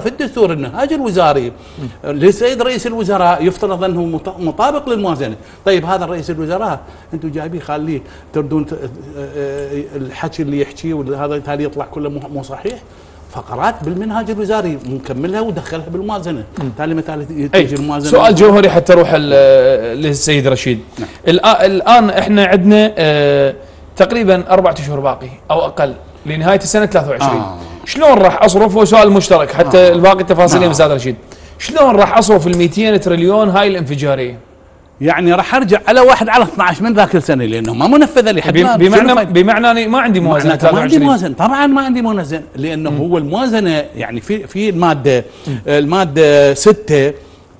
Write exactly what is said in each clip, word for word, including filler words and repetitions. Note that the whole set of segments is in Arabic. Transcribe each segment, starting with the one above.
في الدستور النهاج الوزاري للسيد رئيس الوزراء يفترض انه مطابق للموازنه، طيب هذا الرئيس الوزراء انتم جايبيه خليه تردون الحكي اللي يحكيه وهذا تالي يطلع كله مو صحيح؟ فقرات بالمنهاج الوزاري نكملها ودخلها بالموازنه، تالي مثلا تجي الموازنه. سؤال جوهري حتى اروح للسيد رشيد. نعم. الان احنا عندنا اه تقريبا اربع اشهر باقي او اقل لنهايه السنه ثلاثة وعشرين. آه. شلون راح اصرف؟ هو سؤال مشترك حتى آه. الباقي تفاصيليا استاذ آه. رشيد. شلون راح اصرف ال مئتين تريليون هاي الانفجاريه؟ يعني راح ارجع على واحد على اثنعش من ذاك السنه لانه ما منفذه لي حد ما بمعنى بمعنى اني ما عندي موازنه ما عندي موازنه طبعا ما عندي موازنه لانه م. هو الموازنه يعني في في الماده م. الماده ستة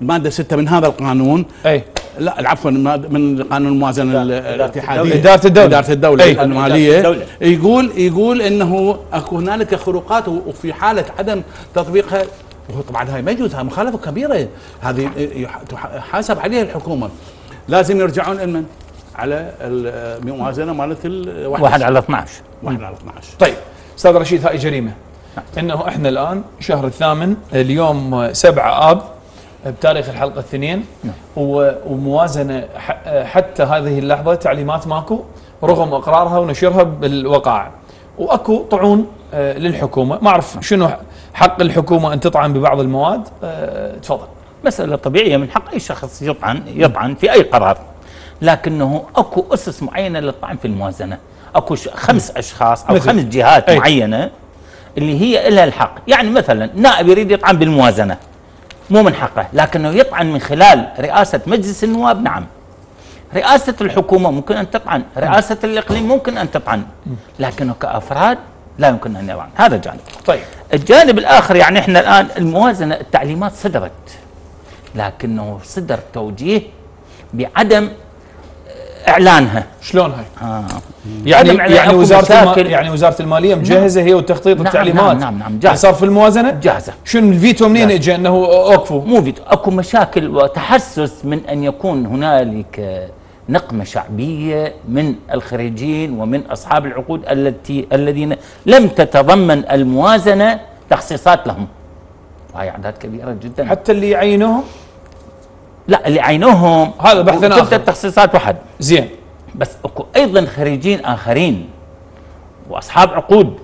الماده ستة من هذا القانون اي لا عفوا من قانون الموازنه الاتحاديه اداره الدوله اداره الدوله الماليه يقول يقول انه اكو هنالك خروقات وفي حاله عدم تطبيقها طبعا هاي ما يجوز هاي مخالفه كبيره هذه تحاسب عليها الحكومه لازم يرجعون لمن؟ على الموازنه مالت واحد على اثنعش واحد على اثنعش طيب استاذ رشيد هاي جريمه انه احنا الان شهر الثامن اليوم سبعة آب بتاريخ الحلقه الاثنين وموازنه حتى هذه اللحظه تعليمات ماكو رغم اقرارها ونشرها بالوقائع واكو طعون للحكومه ما اعرف شنو حق الحكومه ان تطعن ببعض المواد تفضل مساله طبيعيه من حق اي شخص يطعن يطعن في اي قرار لكنه اكو اسس معينه للطعن في الموازنه اكو خمس اشخاص او خمس جهات أي. معينه اللي هي لها الحق يعني مثلا نائب يريد يطعن بالموازنه مو من حقه لكنه يطعن من خلال رئاسة مجلس النواب نعم رئاسة الحكومة ممكن أن تطعن رئاسة الإقليم ممكن أن تطعن لكنه كأفراد لا يمكن أن يطعن هذا جانب طيب الجانب الآخر يعني إحنا الآن الموازنة التعليمات صدرت لكنه صدر توجيه بعدم اعلانها شلون هاي؟ آه. يعني يعني وزاره يعني وزاره الماليه مجهزه نعم. هي والتخطيط نعم والتعليمات نعم نعم نعم صار في الموازنه جاهزه شنو الفيتو منين اجى انه اوقفوا؟ مو فيتو اكو مشاكل وتحسس من ان يكون هنالك نقمه شعبيه من الخريجين ومن اصحاب العقود التي الذين لم تتضمن الموازنه تخصيصات لهم وهي اعداد كبيره جدا حتى اللي يعينوهم لا اللي عينوهم هذا بحثنا اخر التخصيصات واحد زين بس اكو ايضا خريجين اخرين واصحاب عقود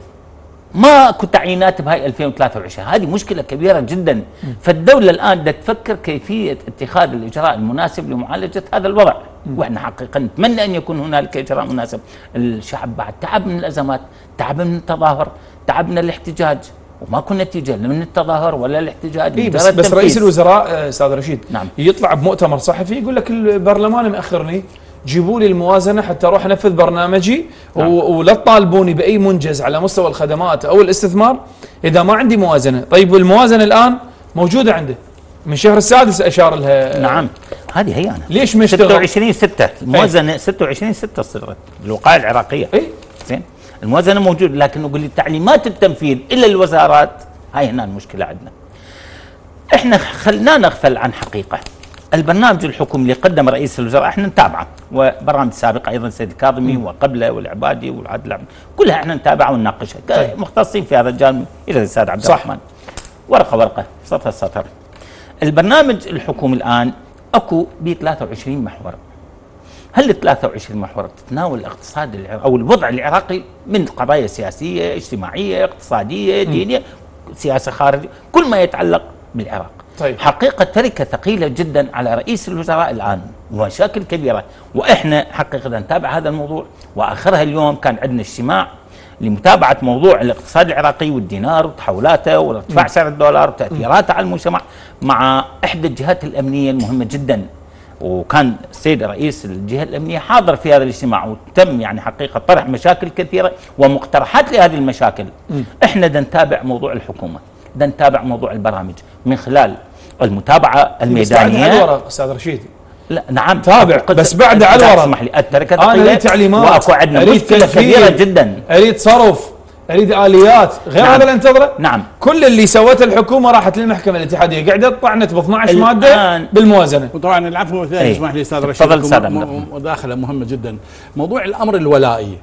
ما اكو تعيينات بهاي ألفين وثلاثة وعشرين هذه مشكله كبيره جدا م. فالدوله الان بدها تفكر كيفيه اتخاذ الاجراء المناسب لمعالجه هذا الوضع م. واحنا حقيقه نتمنى ان يكون هنالك اجراء مناسب الشعب بعد تعب من الازمات تعب من التظاهر تعب من الاحتجاج وماكو نتيجه لا من التظاهر ولا الاحتجاج إيه بس, بس رئيس الوزراء استاذ رشيد نعم. يطلع بمؤتمر صحفي يقول لك البرلمان مأخرني جيبوا لي الموازنه حتى اروح انفذ برنامجي نعم. ولا تطالبوني باي منجز على مستوى الخدمات او الاستثمار اذا ما عندي موازنه، طيب الموازنه الان موجوده عنده من شهر السادس اشار لها نعم هذه هي انا ليش ما اشتغل؟ ستة وعشرين ستة الموازنه ستة وعشرين ستة صدرت بالوقائع العراقيه اي زين الموازنه موجوده لكن نقول لي تعليمات التنفيذ الا الوزارات هاي هنا المشكله عندنا. احنا خلنا نغفل عن حقيقه. البرنامج الحكومي اللي قدم رئيس الوزراء احنا نتابعه وبرامج سابقه ايضا السيد الكاظمي وقبله والعبادي والعدل كلها احنا نتابعها ونناقشها مختصين في هذا الجانب الى السيد عبد الرحمن. ورقه ورقه سطر سطر. البرنامج الحكومي الان اكو ب ثلاثة وعشرين محور. هل ال ثلاثة وعشرين محور تتناول الاقتصاد العراقي او الوضع العراقي من قضايا سياسيه، اجتماعيه، اقتصاديه، دينيه، سياسه خارجيه، كل ما يتعلق بالعراق. طيب. حقيقه تركه ثقيله جدا على رئيس الوزراء الان ومشاكل كبيره، واحنا حقيقه نتابع هذا الموضوع واخرها اليوم كان عندنا اجتماع لمتابعه موضوع الاقتصاد العراقي والدينار وتحولاته وارتفاع سعر الدولار وتاثيراته على المجتمع مع احدى الجهات الامنيه المهمه جدا. وكان السيد رئيس الجهه الامنيه حاضر في هذا الاجتماع وتم يعني حقيقه طرح مشاكل كثيره ومقترحات لهذه المشاكل. م. احنا بدنا نتابع موضوع الحكومه، بدنا نتابع موضوع البرامج من خلال المتابعه الميدانيه. بس بعد على الورق استاذ رشيد. لا نعم تابع بس بعد على الورق اسمح لي التركه ثقيله تعليمات واكو عندنا مشكله كبيره جدا. اريد صرف، اريد اليات، غير نعم. هذا اللي انتظره؟ نعم كل اللي سوته الحكومه راحت للمحكمه الاتحاديه، قاعده طعنت ب اثنعش ماده بالموازنه. وطبعا العفو والثاني اسمح لي استاذ رشيد تفضل استاذ مداخله مهمه جدا، موضوع الامر الولائي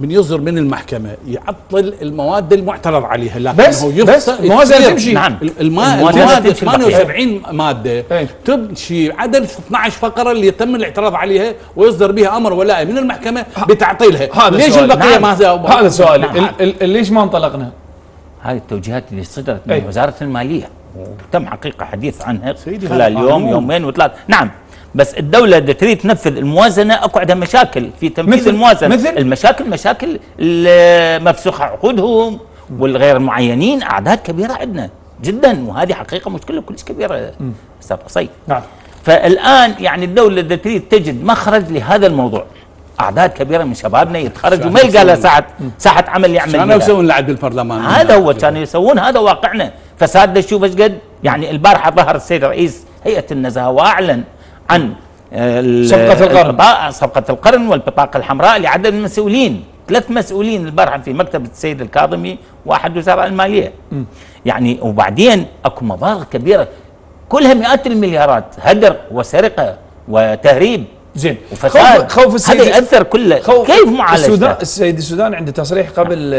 من يصدر من المحكمة يعطل المواد المعترض عليها، لكن بس هو بس المواد تمشي. نعم المواد ثمانية وسبعين مادة ايه؟ تمشي عدد اثنعش فقرة اللي يتم الاعتراض عليها ويصدر بها أمر ولاء من المحكمة بتعطيلها. ليش البقية ما هذا سؤالي؟ نعم. ليش ما انطلقنا؟ هذه التوجيهات اللي صدرت من ايه؟ وزارة المالية وتم حقيقة حديث عنها خلال يوم يومين وثلاث. نعم بس الدولة دا تريد تنفذ الموازنة اكو عندها مشاكل في تنفيذ الموازنة. مثل المشاكل مشاكل مفسوخة عقودهم والغير معينين، اعداد كبيرة عندنا جدا، وهذه حقيقة مشكلة كلش كبيرة استاذ قصي. نعم فالان يعني الدولة دا تريد تجد مخرج لهذا الموضوع. اعداد كبيرة من شبابنا يتخرج وما يلقى له ساعة ساعة عمل يعمل. كانوا يسوون لعب بالبرلمان، هذا هو كانوا يسوون، هذا واقعنا. فساد شوف ايش قد يعني. البارحة ظهر السيد رئيس هيئة النزاهة واعلن عن صفقة القرن صفقة القرن والبطاقة الحمراء لعدد من المسؤولين، ثلاث مسؤولين البارحة في مكتب السيد الكاظمي واحد وزارة المالية. م. يعني وبعدين اكو مبالغ كبيرة كلها مئات المليارات هدر وسرقة وتهريب. زين وفساد. خوف, خوف السيد هذا يأثر كله. كيف معالجته؟ السيد السودان عنده تصريح قبل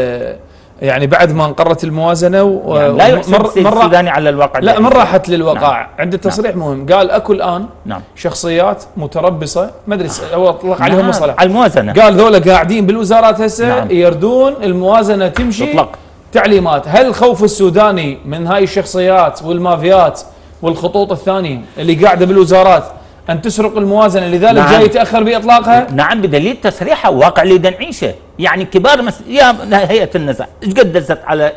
يعني بعد ما انقرت الموازنه و يعني لا يحسب السيد السوداني على الواقع. لا من راحت للواقع. نعم. عنده تصريح. نعم. مهم قال اكو الان. نعم. شخصيات متربصه ما ادري هو اطلق عليهم مصطلح. نعم. على الموازنه قال ذولا قاعدين بالوزارات هسه. نعم. يردون الموازنه تمشي مطلق تعليمات. هل الخوف السوداني من هاي الشخصيات والمافيات والخطوط الثانيه اللي قاعده بالوزارات ان تسرق الموازنه لذلك؟ نعم. جاي يتاخر باطلاقها. نعم بدليل تصريحها واقع اللي دنعيشه يعني كبار مس... يا هيئه النزاهه ايش قد دزت على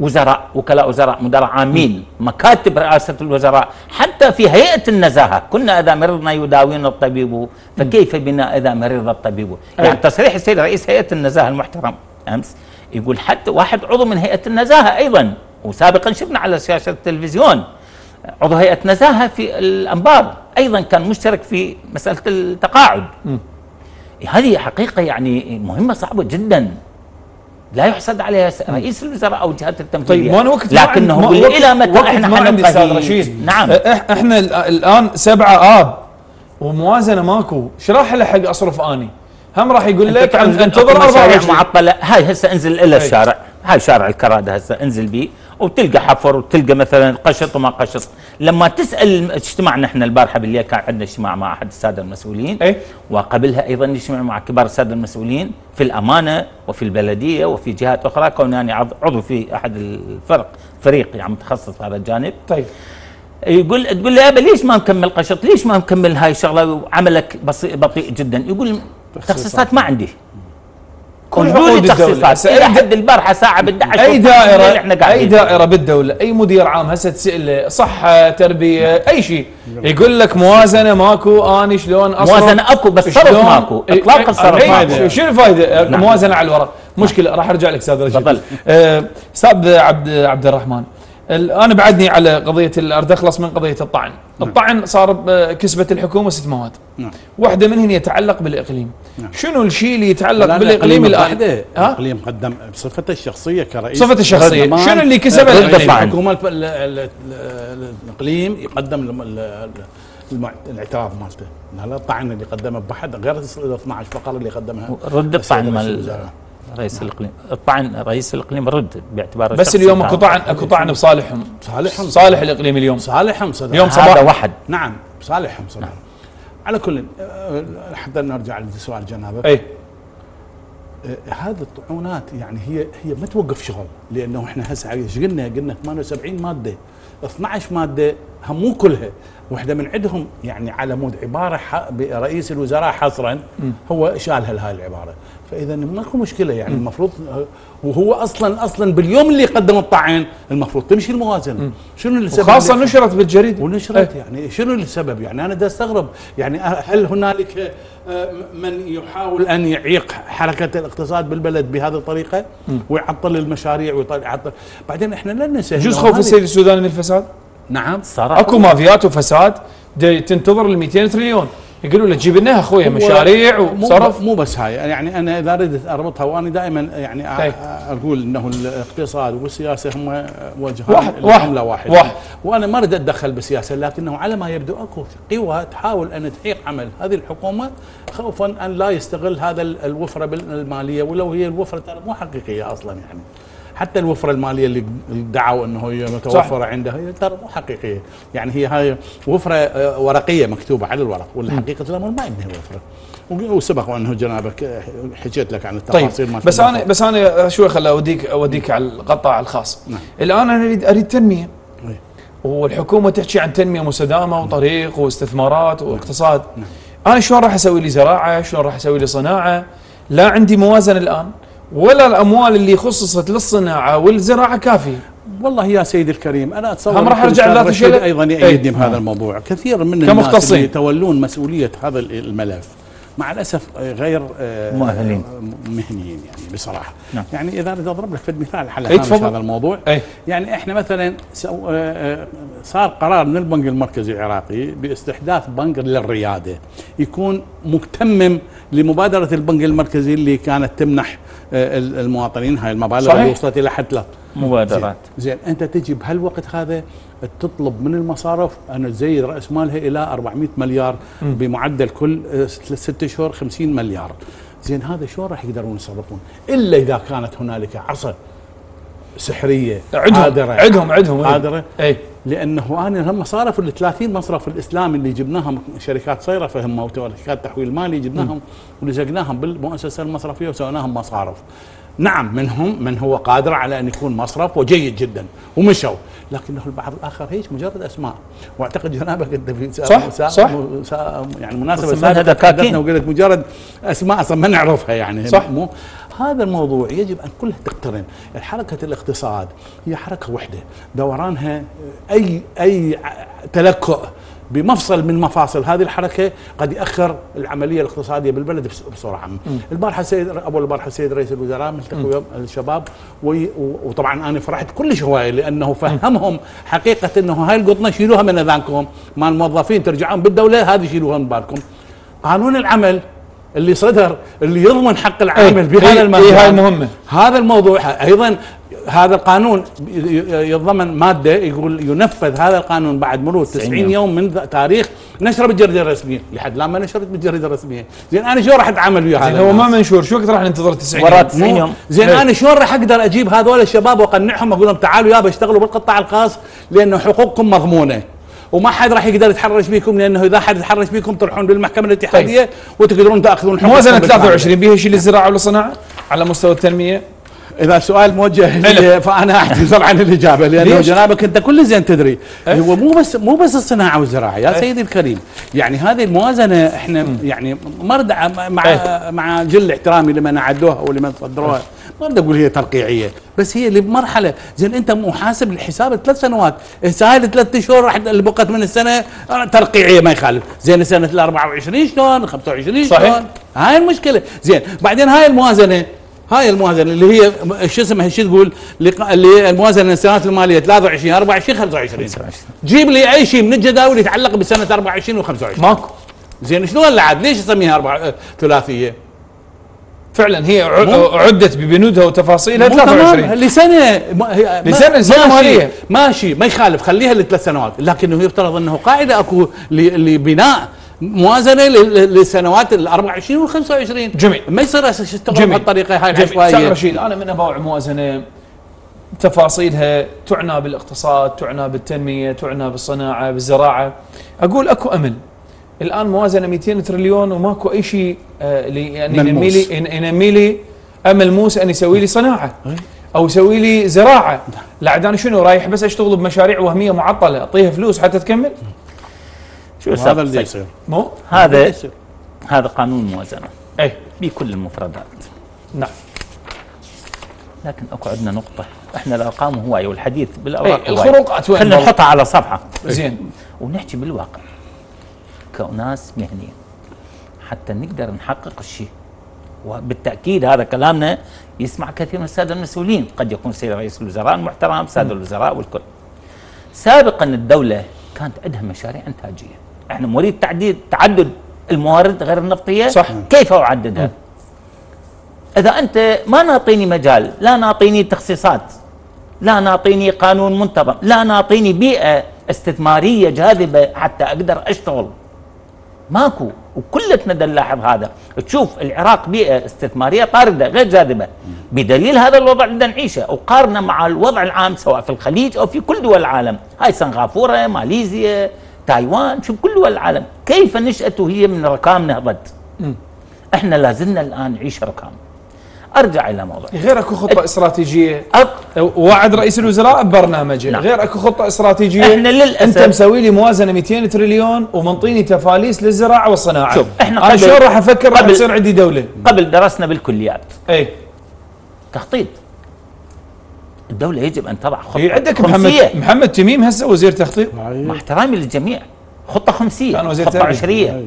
وزراء وكلاء وزراء مدراء عامين مكاتب رئاسه الوزراء. حتى في هيئه النزاهه كنا اذا مرضنا يداوينا الطبيب فكيف بنا اذا مرض الطبيب. يعني تصريح السيد رئيس هيئه النزاهه المحترم امس يقول حتى واحد عضو من هيئه النزاهه ايضا، وسابقا شفنا على شاشه التلفزيون عضو هيئه نزاهه في الانبار ايضا كان مشترك في مساله التقاعد. م. هذه حقيقه يعني مهمه صعبه جدا لا يحسد عليها رئيس الوزراء او الجهات التنفيذيه. طيب وقت لكنه ما وقت الى متى احنا حنبقى استاذ رشيد؟ نعم احنا الان سبعه اب وموازنه ماكو، ايش راح الحق اصرف اني؟ هم راح يقول لك انتظر اربع معطله. هاي هسه انزل الى الشارع، هاي شارع الكراده هسه انزل بيه وتلقى حفر وتلقى مثلا قشط وما قشط. لما تسال اجتماع، نحن البارحه بالليل كان عندنا اجتماع مع احد الساده المسؤولين. أي؟ وقبلها ايضا اجتماع مع كبار الساده المسؤولين في الامانه وفي البلديه وفي جهات اخرى، كوني انا عضو في احد الفرق فريق يعني متخصص في هذا الجانب. طيب يقول تقول له يابا ليش ما مكمل قشط؟ ليش ما مكمل هاي الشغله وعملك بطيء جدا؟ يقول تخصيصات ما عندي. كل التخصيصات الى حد البارحه ساعه بالدعش. اي دائره اي دائره بالدوله اي مدير عام هسه تساله صحه تربيه اي شيء يقول لك موازنه ماكو. اني شلون اصرف؟ موازنه اكو بس صرف ماكو، اطلاق الصرف ماكو. شنو الفائده؟ نعم. موازنه على الورق مشكله. نعم. راح ارجع لك استاذ رشيد. استاذ عبد عبد الرحمن انا بعدني على قضيه الارض. اخلص من قضيه الطعن. نعم. الطعن صار بكسبه الحكومه ست مواد. نعم. واحده منهن يتعلق بالاقليم. نعم. شنو الشيء اللي يتعلق بالاقليم الان؟ الاقليم قدم بصفته الشخصيه كرئيس صفته الشخصيه. شنو اللي كسب الحكومه؟ الاقليم يقدم الاعتراض مالته، لا الطعن اللي قدمه بحد غير اثنعش فقره اللي قدمها. رد الطعن مال رئيس الاقليم. الطعن رئيس الاقليم رد باعتباره بس اليوم اكو طعن اكو طعن بصالحهم. صالحهم صالح الاقليم اليوم صالحهم صدق اليوم صباح هذا واحد. نعم صالحهم صدق. نعم. على كل حتى نرجع لسؤال جنابك. اي آه هذه الطعونات يعني هي هي ما توقف شغل، لانه احنا هسه ايش قلنا؟ قلنا ثمانية وسبعين ماده، اثنعش ماده هم مو كلها، واحده من عندهم يعني على مود عباره برئيس الوزراء حصرا هو شالها لهاي العباره، فاذا ماكو مشكله يعني. م. المفروض وهو اصلا اصلا باليوم اللي قدم الطعن المفروض تمشي الموازنه. م. شنو السبب؟ خاصه نشرت بالجريده ونشرت. أي. يعني شنو السبب؟ يعني انا دا استغرب يعني هل هنالك من يحاول ان يعيق حركه الاقتصاد بالبلد بهذه الطريقه؟ م. ويعطل المشاريع ويعطل. بعدين احنا لا ننسى جزء خوف السيد السوداني من الفساد. نعم صراحة اكو مافيات وفساد تنتظر ال مئتين تريليون يقولوا له جيب لنا اخويا مشاريع وصرف. مو بس هاي يعني انا اذا ردت اربطها، وانا دائما يعني اقول انه الاقتصاد والسياسه هم وجهان العمله واحد, واحد. واحد وانا ما اريد اتدخل بالسياسه، لكنه على ما يبدو اكو قوى تحاول ان تحيق عمل هذه الحكومه خوفا ان لا يستغل هذا الوفره الماليه، ولو هي الوفره ترى مو حقيقيه اصلا، يعني حتى الوفرة المالية اللي دعوا أنه هي متوفرة عندها هي ترى مو حقيقية، يعني هي هاي وفرة ورقية مكتوبة على الورق، والحقيقة الأمر ما عندها وفرة، وسبق وأنه جنابك حكيت لك عن التفاصيل. طيب، ما بس أنا بس أنا شوي خل أوديك أوديك على القطاع الخاص. نعم. الآن أنا أريد أريد تنمية. نعم. والحكومة تحكي عن تنمية مستدامة وطريق واستثمارات واقتصاد. نعم. أنا شلون راح أسوي لي زراعة؟ شلون راح أسوي لي صناعة؟ لا عندي موازنة الآن، ولا الاموال اللي خصصت للصناعه والزراعه كافيه. والله يا سيدي الكريم انا اتصور هم راح ارجع لذات الشيء ايضا يؤيدني بهذا الموضوع. كثير من الناس اللي يتولون مسؤوليه هذا الملف مع الاسف غير مؤهلين مهنيين يعني بصراحه. نعم. يعني اذا بدي اضرب لك في مثال على هذا الموضوع. أي. يعني احنا مثلا صار قرار من البنك المركزي العراقي باستحداث بنك للرياده يكون مكتمم لمبادره البنك المركزي اللي كانت تمنح المواطنين هاي المبالغ. صحيح. اللي وصلت الى حد ثلاث مبادرات. زين. زين انت تجي بهالوقت هذا تطلب من المصارف ان تزيد راس مالها الى أربعمئة مليار م. بمعدل كل ست اشهر خمسين مليار. زين هذا شلون راح يقدرون يصرفون الا اذا كانت هنالك عصا سحريه عادره عندهم عندهم عادره. اي لانه انا هم صارف ال ثلاثين مصرف الاسلامي اللي جبناهم شركات صيرفه هم وشركات تحويل مالي جبناهم ولزقناهم بالمؤسسه المصرفيه وسويناهم مصارف. نعم منهم من هو قادر على ان يكون مصرف وجيد جدا ومشوا، لكنه البعض الاخر هيك مجرد اسماء. واعتقد جنابك انت في صح مساء صح مساء يعني مناسبه سابقه تحدثنا وقلت مجرد اسماء اصلا ما نعرفها يعني. صح. مو هذا الموضوع يجب ان كلها تقترن، حركه الاقتصاد هي حركه وحده دورانها اي اي تلكؤ بمفصل من مفاصل هذه الحركه قد ياخر العمليه الاقتصاديه بالبلد بسرعه. البارحه السيد اول البارحه السيد رئيس الوزراء ملتقى ويا الشباب، وطبعا انا فرحت كلش هوايه لانه فهمهم حقيقه انه هاي القطنه شيلوها من اذانكم، مال الموظفين ترجعون بالدوله هذه شيلوها من بالكم. قانون العمل اللي صدر اللي يضمن حق العامل بهذا الموضوع، هذا الموضوع ايضا هذا القانون يتضمن ماده يقول ينفذ هذا القانون بعد مرور تسعين يوم من تاريخ نشره بالجريده الرسميه، لحد الان ما نشرت بالجريده الرسميه، زين انا شلون راح اتعامل ويا هذا؟ هو ما منشور، شو وقت راح ننتظر تسعين يوم؟ زين انا شلون راح اقدر اجيب هذول الشباب واقنعهم اقول لهم تعالوا يابا اشتغلوا بالقطاع الخاص لانه حقوقكم مضمونه وما حد راح يقدر يتحرش بيكم، لانه اذا حد تحرش بيكم تروحون بالمحكمه الاتحاديه. طيب. وتقدرون تاخذون حقوقكم. موازنه ثلاثة وعشرين بيها شيء للزراعه والصناعه على مستوى التنميه؟ اذا السؤال موجه لي فانا اعتذر عن الاجابه لانه جنابك انت كل زين تدري هو مو بس مو بس الصناعه والزراعه يا سيدي الكريم، يعني هذه الموازنه احنا يعني ما ارد مع أه. مع جل احترامي لمن اعدوها ولمن صدروها أه. ما ارد اقول هي ترقيعيه، بس هي لمرحله زين انت محاسب لحساب ثلاث سنوات، هسه هاي الثلاث اشهر راح اللي بقت من السنه ترقيعيه ما يخالف، زين سنه ال أربعة وعشرين شلون؟ خمسة وعشرين شلون؟ هاي المشكله، زين بعدين هاي الموازنه هاي الموازنه اللي هي شو اسمها شو تقول اللي الموازنه للسنوات الماليه ثلاثة وعشرين أربعة وعشرين خمسة وعشرين جيب لي اي شيء من الجداول يتعلق بسنه أربعة وعشرين وخمسة وعشرين ماكو. زين شنو هلا عاد ليش اسميها أربعة ثلاثيه؟ فعلا هي عدت ببنودها وتفاصيلها ثلاثة وعشرين لسنه ما لسنه سنه ماليه ماشي ما يخالف خليها لثلاث سنوات، لكنه يفترض انه قاعده اكو لبناء موازنه للسنوات ال أربعة وعشرين والخمسة وعشرين. جميل. ما يصير تشتغل بهالطريقه هاي العشوائيه. استاذ رشيد انا من ابوع موازنه تفاصيلها تعنى بالاقتصاد، تعنى بالتنميه، تعنى بالصناعه، بالزراعه، اقول اكو امل. الان موازنه مئتين تريليون وماكو اي شيء يعني ينمي لي ينمي لي ملموس ان يسوي لي صناعه او يسوي لي زراعه. لعداني شنو رايح بس اشتغل بمشاريع وهميه معطله اعطيها فلوس حتى تكمل؟ شو هذا اللي يصير؟ مو هذا هذا قانون موازنه اي بكل المفردات. نعم. لكن اكو عندنا نقطه احنا الارقام هوايه والحديث بالاوراق الخروقات خلينا نحطها على صفحه زين ونحكي بالواقع كأناس مهنيين حتى نقدر نحقق الشيء. وبالتاكيد هذا كلامنا يسمع كثير من الساده المسؤولين، قد يكون سيد رئيس الوزراء المحترم، ساده الوزراء والكل. سابقا الدوله كانت عندها مشاريع انتاجيه، احنا نريد تعديد تعدد الموارد غير النفطيه صح. كيف اعددها؟ اذا انت ما ناطيني مجال، لا ناطيني تخصيصات، لا ناطيني قانون منتظم، لا ناطيني بيئه استثماريه جاذبه حتى اقدر اشتغل، ماكو. وكلتنا نلاحظ هذا، تشوف العراق بيئه استثماريه طارده غير جاذبه بدليل هذا الوضع اللي نعيشه، وقارنه مع الوضع العام سواء في الخليج او في كل دول العالم، هاي سنغافوره، ماليزيا، تايوان، شوف كل دول العالم كيف نشأت وهي من ركام نهضت. احنا لازلنا الان نعيش ركام. ارجع الى موضوع غير اكو خطه استراتيجيه، وعد رئيس الوزراء ببرنامجه، نعم. غير اكو خطه استراتيجيه. احنا للاسف انت مسوي لي موازنه مئتين تريليون ومنطيني تفاليس للزراعه والصناعه. شوف احنا انا شلون راح افكر راح تصير عندي دوله؟ قبل درسنا بالكليات اي تخطيط. الدوله يجب ان تضع خطه إيه عندك خمسية. محمد محمد تميم هسه وزير تخطيط، مع احترامي للجميع، خطه خمسيه، خطه عشريه،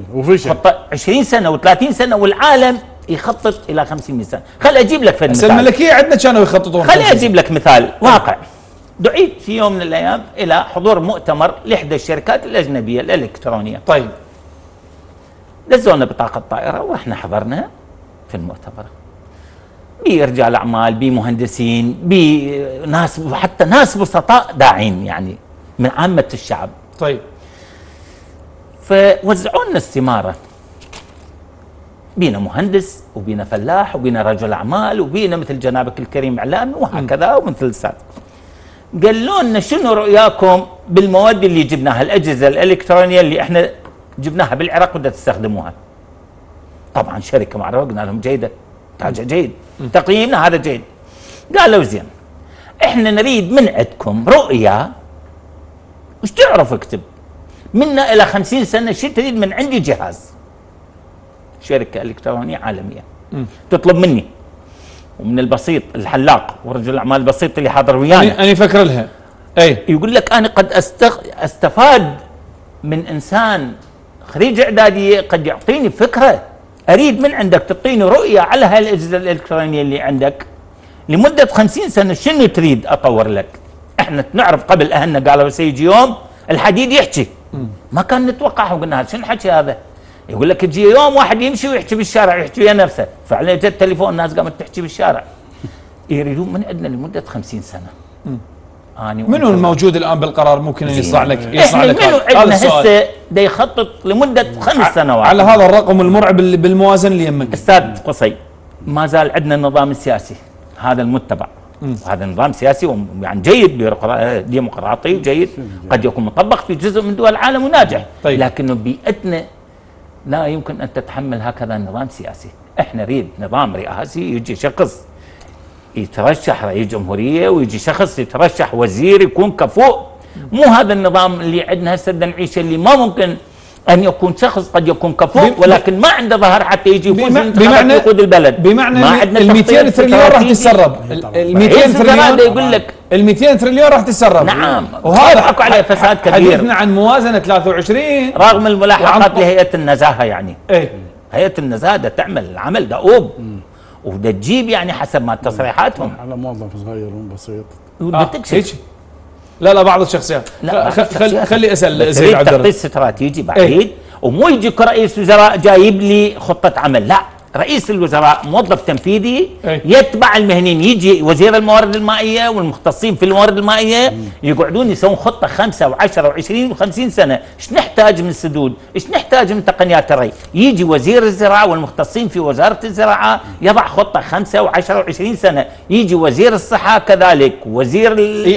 خطه عشرين سنه وثلاثين سنه، والعالم يخطط الى خمسين سنه. خل اجيب لك فد مثال. الملكيه عندنا كانوا يخططون. خل اجيب لك مثال واقع. دعيت في يوم من الايام الى حضور مؤتمر لاحدى الشركات الاجنبيه الالكترونيه. طيب. دزونا بطاقه طائره واحنا حضرنا في المؤتمر. برجال اعمال، بمهندسين، بناس، حتى ناس بسطاء داعين يعني من عامه الشعب. طيب. فوزعوا لنا استماره. بينا مهندس وبينا فلاح وبينا رجل اعمال وبينا مثل جنابك الكريم اعلامي وهكذا ومثل سات. قالوا لنا شنو رؤياكم بالمواد اللي جبناها، الاجهزه الالكترونيه اللي احنا جبناها بالعراق ودا تستخدموها. طبعا شركه معروفه، قلنا لهم جيده، تاجع جيد، تقييمنا هذا جيد. قالوا زين، احنا نريد من عندكم رؤيه، وش تعرف اكتب منا الى خمسين سنه، شو تريد من عندي؟ جهاز، شركة إلكترونية عالمية م. تطلب مني ومن البسيط الحلاق ورجل الأعمال البسيط اللي حاضر ويانا، أنا فكر لها أي. يقول لك أنا قد أستغ... أستفاد من إنسان خريج إعدادية قد يعطيني فكرة. أريد من عندك تعطيني رؤية على هاي الأجهزة الإلكترونية اللي عندك لمدة خمسين سنة، شنو تريد أطور لك؟ إحنا نعرف قبل أهلنا قالوا سيجي يوم الحديد يحكي، م. ما كان نتوقعه، وقلنا هذا شنو حكي هذا؟ يقول لك تجي يوم واحد يمشي ويحكي بالشارع، يحكي ويا نفسه. فعلا جت تليفون، الناس قامت تحكي بالشارع. يريدون من عندنا لمده خمسين سنه. اني منو الموجود الان بالقرار ممكن يصنع لك يصنع لك منو عندنا هسه دا يخطط لمده خمس سنوات على هذا الرقم المرعب اللي بالموازنه اللي يمك؟ استاذ قصي، ما زال عندنا النظام السياسي هذا المتبع، وهذا نظام سياسي يعني جيد ديمقراطي وجيد، قد يكون مطبق في جزء من دول العالم وناجح، طيب. لكن بيئتنا لا يمكن أن تتحمل هكذا نظام سياسي. إحنا نريد نظام رئاسي، يجي شخص يترشح رئيس جمهورية، ويجي شخص يترشح وزير يكون كفؤ. مو هذا النظام اللي عندنا هسه نعيشه، اللي ما ممكن أن يكون شخص قد يكون كفؤ ولكن ما عنده ظهر حتى يجي يفوز بمعنى يقود البلد. بمعنى ال مئتين تريليون راح تتسرب. ال مئتين تريليون يقول لك ال مئتين تريليون راح تتسرب، نعم. وهذا حكوا عليه فساد كبير. حدثنا عن موازنه ثلاثة وعشرين رغم الملاحقات لهيئه النزاهه، يعني ايه هيئه النزاهه ده تعمل العمل دؤوب وده تجيب يعني حسب ما تصريحاتهم على موظف صغير وبسيط بتكشف. لا لا بعض الشخصيات لا خل خل خلي اسال زين عبد الرحمن. تخطيط استراتيجي بعيد، ايه؟ ومو يجيك رئيس وزراء جايب لي خطه عمل، لا، رئيس الوزراء موظف تنفيذي، ايه؟ يتبع المهنيين. يجي وزير الموارد المائيه والمختصين في الموارد المائيه يقعدون يسوون خطه خمسه وعشره وعشرين وخمسين سنه، ايش نحتاج من سدود؟ ايش نحتاج من تقنيات الري؟ يجي وزير الزراعه والمختصين في وزاره الزراعه يضع خطه خمسه وعشره وعشرين سنه، يجي وزير الصحه كذلك، وزير ال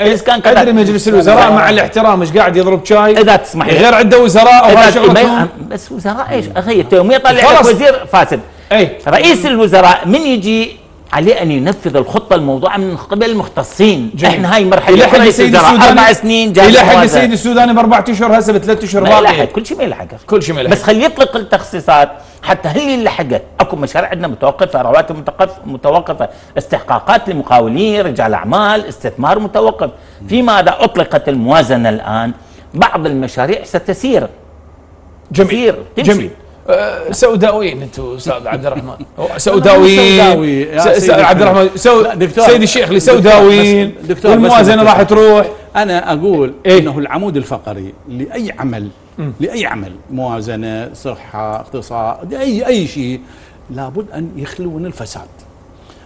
الاسكان كذلك. ادري مجلس الوزراء مع الاحترام ايش قاعد يضرب شاي اذا تسمح لي، غير عنده وزراء وهذا شغلهم، بس وزراء ايش اخي؟ يوم يطلع لك وزير فاسد. أي. رئيس الوزراء من يجي عليه ان ينفذ الخطه الموضوعه من قبل المختصين. جميل. احنا هاي مرحله الى حق السيد السوداني اربع سنين جاي الى حق السيد السوداني باربع اشهر، هسه بثلاث اشهر باقي. كل شيء ما يلحقه، كل شيء ما يلحقه، بس خليه يطلق التخصيصات حتى هي اللي لحقه. اكو مشاريع عندنا متوقفه، رواتب متوقفه، استحقاقات لمقاولين، رجال اعمال، استثمار متوقف. فيماذا اطلقت الموازنه الان بعض المشاريع ستسير. جميل. تسير تمشي. جميل. سوداويين انتم استاذ عبد الرحمن، سوداويين عبد الرحمن سيد الشيخلي، سوداويين والموازنه راح تروح. انا اقول انه العمود الفقري لاي عمل لأي عمل، موازنة، صحة، اقتصاد، أي أي شيء لابد أن يخلو من الفساد.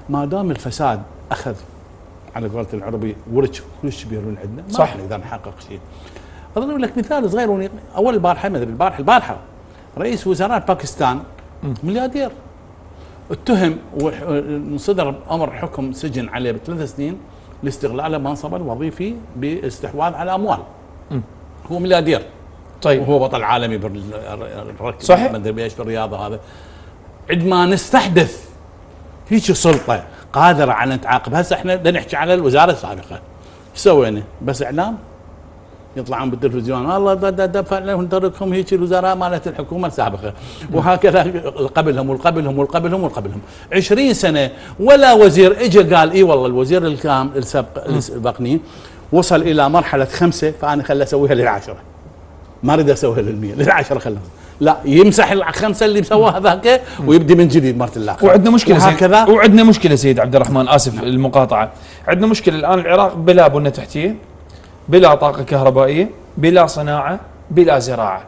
ما دام الفساد أخذ على قولة العربي ورج كلش كبير من عندنا ما نقدر نحقق شيء. أضرب لك مثال صغير وني. أول البارحة مثل البارحة البارحة رئيس وزراء باكستان ملياردير اتهم وصدر أمر حكم سجن عليه بثلاث سنين لاستغلاله منصبه الوظيفي باستحواذ على أموال. م. هو ملياردير. طيب. وهو بطل عالمي بالركض ما ادري ايش بالرياضه هذا. عندما نستحدث هيك سلطه قادره على تعاقب، هسه احنا بدنا نحكي على الوزاره السابقه. ايش سوينا؟ بس اعلام يطلعون بالتلفزيون والله دا دا دا فعلا ندركهم هيك الوزراء مالت الحكومه السابقه وهكذا قبلهم والقبلهم والقبلهم والقبلهم عشرين سنه ولا وزير اجى قال اي والله الوزير الكام السابق السابقني وصل الى مرحله خمسه فانا خليه اسويها للعشره. ما اريد اسويها للمية، للعشرة خلص، لا يمسح الخمسة اللي مسواها ذاك ويبدي من جديد مرة اللاقة. وعندنا مشكلة وهكذا. وعندنا مشكلة سيد عبد الرحمن، آسف نعم. المقاطعة، عندنا مشكلة الآن العراق بلا بنية تحتية، بلا طاقة كهربائية، بلا صناعة، بلا زراعة.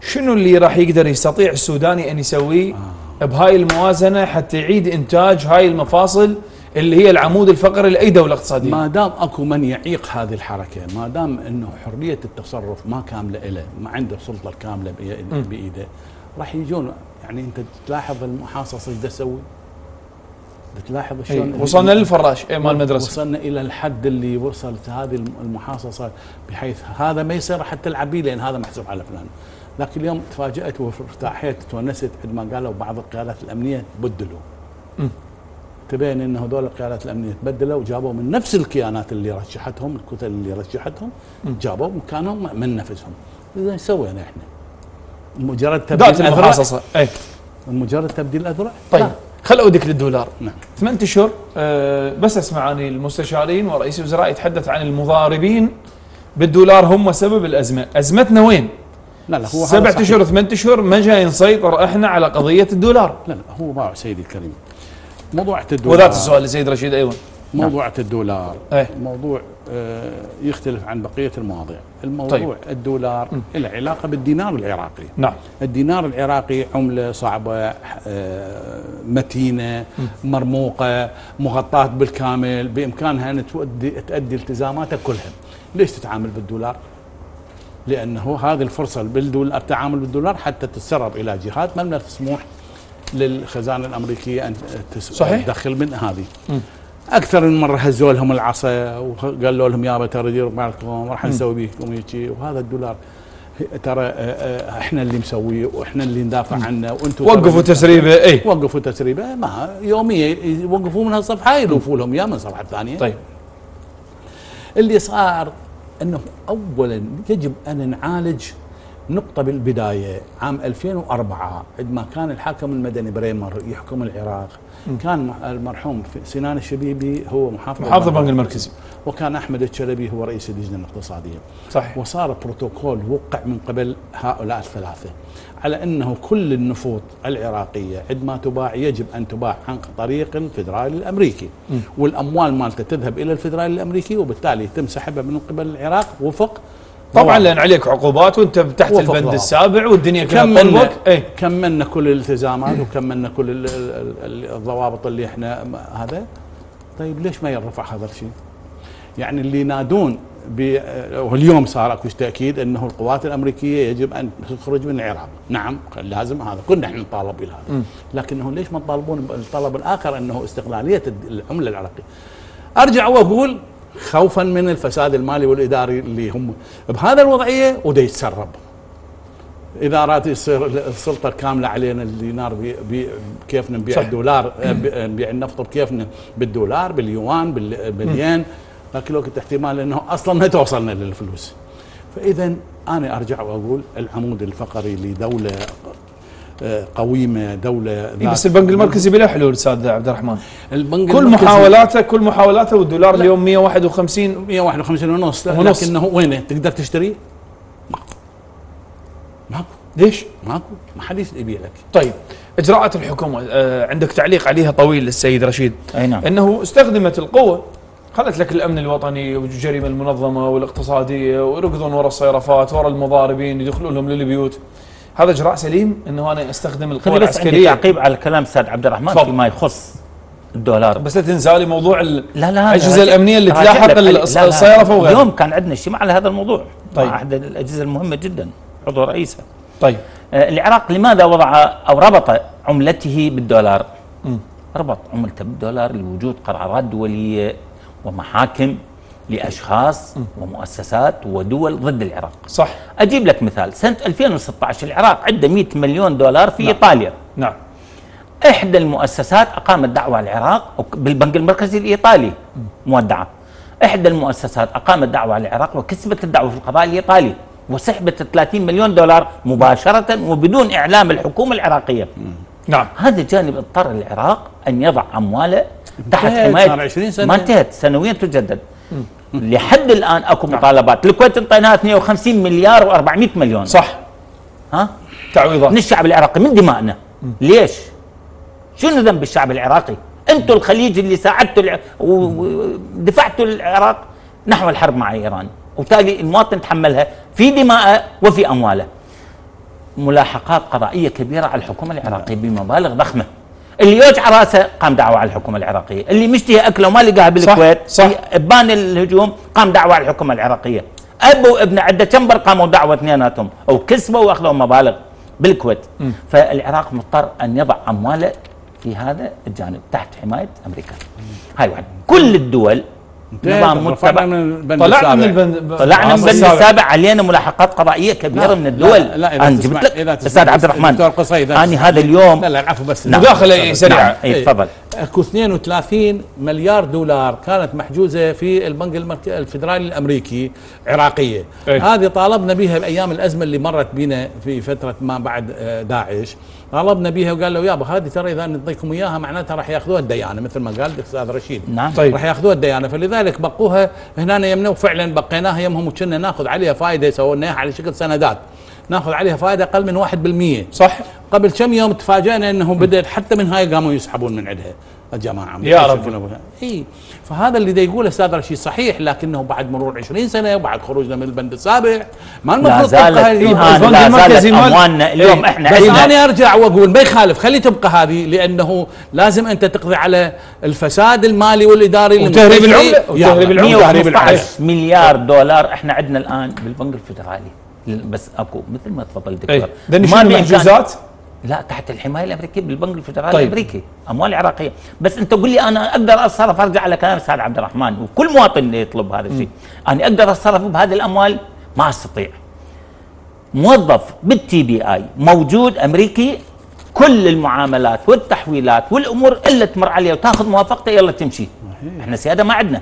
شنو اللي راح يقدر يستطيع السوداني أن يسويه آه. بهاي الموازنة حتى يعيد إنتاج هاي المفاصل اللي هي العمود الفقري لاي دوله اقتصاديه؟ ما دام اكو من يعيق هذه الحركه، ما دام انه حريه التصرف ما كامله له، ما عنده السلطه الكامله بايده، راح يجون. يعني انت تلاحظ المحاصصه ايش تسوي؟ تلاحظ شلون وصلنا للفراش مال المدرسه، وصلنا الى الحد اللي وصلت هذه المحاصصه بحيث هذا ما يصير حتى تلعب بيه لان هذا محسوب على فلان. لكن اليوم تفاجات وارتاحت وتونست عندما قالوا بعض القيادات الامنيه بدلوا. م. تبين ان هذول القيادات الامنيه تبدلوا وجابوا من نفس الكيانات اللي رشحتهم، الكتل اللي رشحتهم جابوا مكانهم من نفسهم. اذا ايش سوينا احنا؟ مجرد تبديل الاذرع، اي مجرد تبديل الاذرع. طيب خل اودك للدولار. نعم ثمان اشهر أه بس اسمع اني المستشارين ورئيس الوزراء يتحدث عن المضاربين بالدولار هم سبب الازمه، ازمتنا وين؟ لا لا هو سبع اشهر ثمان اشهر ما جاي نسيطر احنا على قضيه الدولار. لا لا هو باع سيدي الكريم موضوعة الدولار، وذات السؤال لسيد رشيد أيضا. موضوعة نعم. الدولار ايه؟ موضوع آه يختلف عن بقية المواضيع. الموضوع طيب. الدولار له علاقة بالدينار العراقي. نعم الدينار العراقي عملة صعبة، آه متينة، م. مرموقة، مغطاة بالكامل، بإمكانها أن تؤدي, تؤدي التزاماتها كلها. ليش تتعامل بالدولار؟ لأنه هذه الفرصة بالدولار، التعامل بالدولار حتى تتسرب إلى جهات ما مسموح للخزانه الامريكيه ان تدخل من هذه. م. اكثر من مره هزوا لهم العصا وقالوا لهم يابا ترى ديروا بالكم راح نسوي بيكم هيك، وهذا الدولار ترى احنا اللي مسويه واحنا اللي ندافع عنه وانتم وقفوا تسريبه. اي وقفوا تسريبه، ما يوميا يوقفوا من هالصفحه يلوفوا لهم اياه من صفحه ثانيه. طيب اللي صار انه اولا يجب ان نعالج نقطة بالبداية. عام ألفين وأربعة عندما كان الحاكم المدني بريمر يحكم العراق، م. كان المرحوم سنان الشبيبي هو محافظ محافظ البنك المركزي، وكان أحمد الشلبي هو رئيس اللجنة الاقتصادية. صحيح. وصار بروتوكول وقع من قبل هؤلاء الثلاثة على أنه كل النفوط العراقية عندما تباع يجب أن تباع عن طريق الفدرالي الأمريكي، م. والأموال مالته تذهب إلى الفدرالي الأمريكي وبالتالي يتم سحبها من قبل العراق وفق طبعا لان عليك عقوبات وانت تحت البند السابع والدنيا كلها طلبك. اي كملنا كل الالتزامات وكملنا كل الضوابط اللي احنا هذا. طيب ليش ما يرفع هذا الشيء؟ يعني اللي ينادون واليوم صار اكو تاكيد انه القوات الامريكيه يجب ان تخرج من العراق. نعم لازم، هذا كنا احنا نطالب بهذا، لكنهم ليش ما تطالبون بالطلب الاخر انه استقلاليه العمله العراقيه؟ ارجع واقول خوفا من الفساد المالي والاداري اللي هم بهذا الوضعيه وده يتسرب. اذا رات يصير السلطه الكامله علينا الدينار بكيفنا نبيع الدولار، نبيع النفط بكيفنا بالدولار باليوان بالين، لكن لو كنت احتمال انه اصلا ما توصلنا للفلوس. فاذا انا ارجع واقول العمود الفقري لدوله قويمه، دوله بس البنك المركزي بلا حلول. استاذ عبد الرحمن كل محاولاته كل محاولاته والدولار اليوم مئة وواحد وخمسين مئة وواحد وخمسين ونص، لكنه وين تقدر تشتريه؟ ماكو ماكو. ليش؟ ماكو، ما حد يبيع لك. طيب اجراءات الحكومه آه عندك تعليق عليها طويل للسيد رشيد. اي نعم انه استخدمت القوه خلت لك الامن الوطني والجريمه المنظمه والاقتصاديه ويركضون ورا الصيرفات ورا المضاربين يدخلون لهم للبيوت. هذا اجراء سليم انه انا استخدم القوى العسكريه. عندي تعقيب على كلام استاذ عبد الرحمن فيما يخص الدولار، بس لا تنسى لي موضوع الاجهزه الامنيه اللي تلاحق الصيرفه وغيرها. اليوم كان عندنا اجتماع على هذا الموضوع. طيب. مع احد الاجهزه المهمه جدا عضو رئيسها. طيب آه العراق لماذا وضع او ربط عملته بالدولار؟ م. ربط عملته بالدولار لوجود قرارات دوليه ومحاكم لاشخاص م. ومؤسسات ودول ضد العراق. صح. اجيب لك مثال، سنه ألفين وستة عشر العراق عنده مئة مليون دولار في نعم. ايطاليا. نعم. احدى المؤسسات اقامت دعوه على العراق بالبنك المركزي الايطالي مودعه. احدى المؤسسات اقامت دعوه على العراق وكسبت الدعوه في القضاء الايطالي وسحبت ثلاثين مليون دولار مباشره وبدون اعلام الحكومه العراقيه. نعم. هذا جانب اضطر العراق ان يضع امواله تحت حمايه ما انتهت سنويا تجدد. لحد الان اكو مطالبات، الكويت انطيناها اثنين وخمسين مليار وأربعمئة مليون. صح. ها؟ تعويضات من الشعب العراقي من دمائنا. ليش؟ شنو ذنب الشعب العراقي؟ انتم الخليج اللي ساعدتوا الع... ودفعتوا العراق نحو الحرب مع ايران، وبالتالي المواطن تحملها في دمائه وفي امواله. ملاحقات قضائيه كبيره على الحكومه العراقيه بمبالغ ضخمه. اللي يوجع راسه قام دعوه على الحكومه العراقيه، اللي مشتهي اكله وما لقاها بالكويت بان الهجوم قام دعوه على الحكومه العراقيه. اب وابن عنده شمبر قاموا دعوه اثنيناتهم او كسبوا واخذوا مبالغ بالكويت. م. فالعراق مضطر ان يضع امواله في هذا الجانب تحت حماية أمريكا. هاي واحد. كل الدول نظام متبع. طلعنا من البند السابع. طلعنا من البند السابع، علينا ملاحقات قضائية كبيرة لا. من الدول. لا لا أنا جبت لك أستاذ عبد الرحمن أنا هذا اليوم. لا لا العفو بس. مداخلة سريعة. تفضل. اكو اثنين وثلاثين مليار دولار كانت محجوزة في البنك الفدرالي الأمريكي عراقية. إيه؟ هذه طالبنا بها بأيام الأزمة اللي مرت بنا في فترة ما بعد داعش. طالبنا بيها وقال له يابا هذه ترى اذا نعطيكم اياها معناتها راح ياخذوها الديانه مثل ما قال الاستاذ رشيد. نعم. طيب. راح ياخذوها الديانه، فلذلك بقوها هنا يمنا، وفعلا بقيناها يمهم وكنا ناخذ عليها فائده، سويناها على شكل سندات ناخذ عليها فائده اقل من واحد بالمئة. صح. قبل كم يوم تفاجئنا انه بدأت حتى من هاي قاموا يسحبون من عندها الجماعه يا رب. اي فهذا اللي دا يقوله استاذ رشيد صحيح، لكنه بعد مرور عشرين سنة وبعد خروجنا من البند السابع ما المفروض تبقى هذه اليوم احنا. بس انا ارجع واقول ما يخالف خلي تبقى هذه، لانه لازم انت تقضي على الفساد المالي والاداري وتهريب العمله وتهريب العمله. مئة وخمسة عشر مليار دولار احنا عندنا الان بالبنك الفدرالي، بس اكو مثل ما تفضل دكتور ما محجوزات لا تحت الحمايه الامريكيه بالبنك الفدرالي. طيب. الامريكي اموال عراقيه، بس انت قول لي انا اقدر اتصرف. ارجع على كلام الاستاذ عبد الرحمن وكل مواطن يطلب هذا الشيء، انا اقدر اتصرف بهذه الاموال؟ ما استطيع. موظف بالتي بي اي موجود امريكي كل المعاملات والتحويلات والامور الا تمر عليه وتاخذ موافقته يلا تمشي. محيح. احنا سياده ما عندنا،